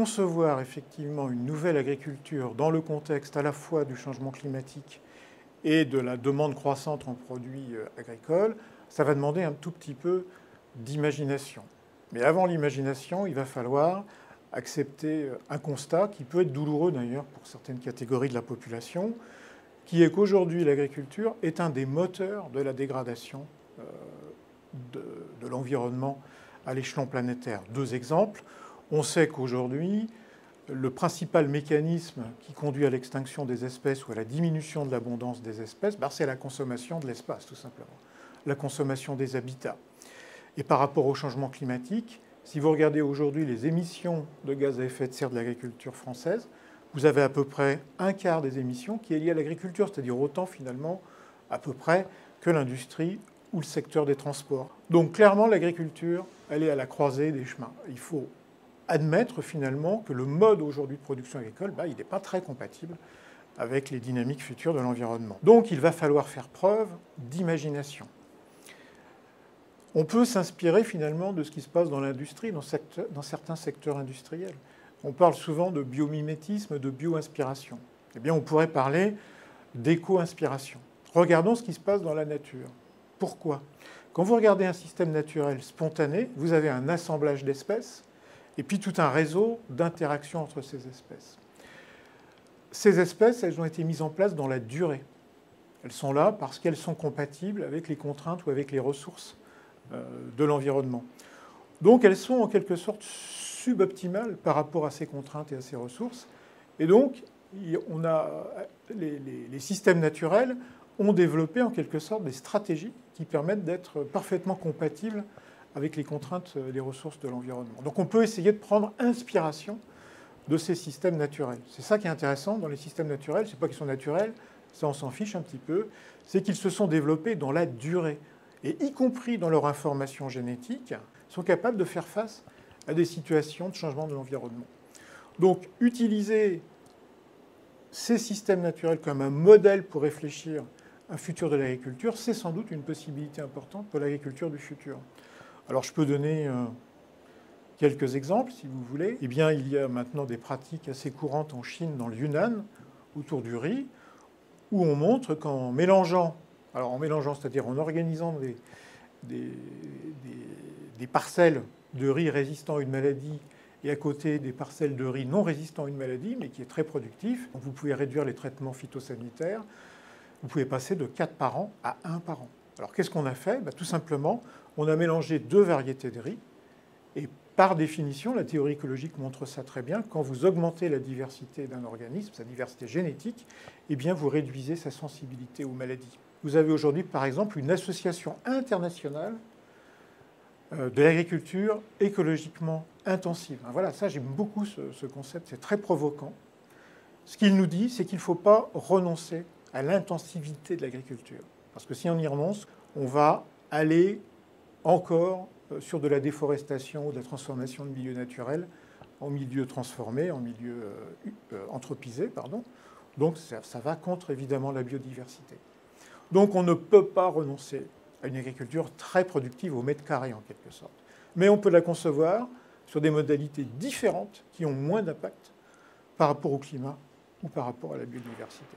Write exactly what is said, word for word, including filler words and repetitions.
concevoir effectivement une nouvelle agriculture dans le contexte à la fois du changement climatique et de la demande croissante en produits agricoles, ça va demander un tout petit peu d'imagination. Mais avant l'imagination, il va falloir accepter un constat qui peut être douloureux d'ailleurs pour certaines catégories de la population, qui est qu'aujourd'hui l'agriculture est un des moteurs de la dégradation de, de l'environnement à l'échelon planétaire. Deux exemples. On sait qu'aujourd'hui, le principal mécanisme qui conduit à l'extinction des espèces ou à la diminution de l'abondance des espèces, ben c'est la consommation de l'espace, tout simplement, la consommation des habitats. Et par rapport au changement climatique, si vous regardez aujourd'hui les émissions de gaz à effet de serre de l'agriculture française, vous avez à peu près un quart des émissions qui est liée à l'agriculture, c'est-à-dire autant finalement à peu près que l'industrie ou le secteur des transports. Donc clairement, l'agriculture, elle est à la croisée des chemins. Il faut admettre finalement que le mode aujourd'hui de production agricole, bah, il n'est pas très compatible avec les dynamiques futures de l'environnement. Donc il va falloir faire preuve d'imagination. On peut s'inspirer finalement de ce qui se passe dans l'industrie, dans, dans certains secteurs industriels. On parle souvent de biomimétisme, de bio-inspiration. Eh bien, on pourrait parler d'éco-inspiration. Regardons ce qui se passe dans la nature. Pourquoi? Quand vous regardez un système naturel spontané, vous avez un assemblage d'espèces et puis tout un réseau d'interactions entre ces espèces. Ces espèces, elles ont été mises en place dans la durée. Elles sont là parce qu'elles sont compatibles avec les contraintes ou avec les ressources de l'environnement. Donc elles sont en quelque sorte suboptimales par rapport à ces contraintes et à ces ressources. Et donc on a, les, les, les systèmes naturels ont développé en quelque sorte des stratégies qui permettent d'être parfaitement compatibles avec les contraintes et les ressources de l'environnement. Donc on peut essayer de prendre inspiration de ces systèmes naturels. C'est ça qui est intéressant dans les systèmes naturels, c'est pas qu'ils sont naturels, ça on s'en fiche un petit peu, c'est qu'ils se sont développés dans la durée. Et y compris dans leur information génétique, sont capables de faire face à des situations de changement de l'environnement. Donc utiliser ces systèmes naturels comme un modèle pour réfléchir à un futur de l'agriculture, c'est sans doute une possibilité importante pour l'agriculture du futur. Alors je peux donner quelques exemples, si vous voulez. Eh bien, il y a maintenant des pratiques assez courantes en Chine, dans le Yunnan, autour du riz, où on montre qu'en mélangeant Alors en mélangeant, c'est-à-dire en organisant des, des, des, des parcelles de riz résistant à une maladie et à côté des parcelles de riz non résistant à une maladie, mais qui est très productif, vous pouvez réduire les traitements phytosanitaires, vous pouvez passer de quatre par an à un par an. Alors qu'est-ce qu'on a fait? Bah, tout simplement, on a mélangé deux variétés de riz et par définition, la théorie écologique montre ça très bien, quand vous augmentez la diversité d'un organisme, sa diversité génétique, eh bien vous réduisez sa sensibilité aux maladies. Vous avez aujourd'hui, par exemple, une association internationale de l'agriculture écologiquement intensive. Voilà, ça, j'aime beaucoup ce, ce concept, c'est très provocant. Ce qu'il nous dit, c'est qu'il ne faut pas renoncer à l'intensivité de l'agriculture. Parce que si on y renonce, on va aller encore sur de la déforestation ou de la transformation de milieux naturels en milieux transformés, en milieux euh, anthropisés, pardon. Donc ça, ça va contre, évidemment, la biodiversité. Donc on ne peut pas renoncer à une agriculture très productive au mètre carré, en quelque sorte. Mais on peut la concevoir sur des modalités différentes qui ont moins d'impact par rapport au climat ou par rapport à la biodiversité.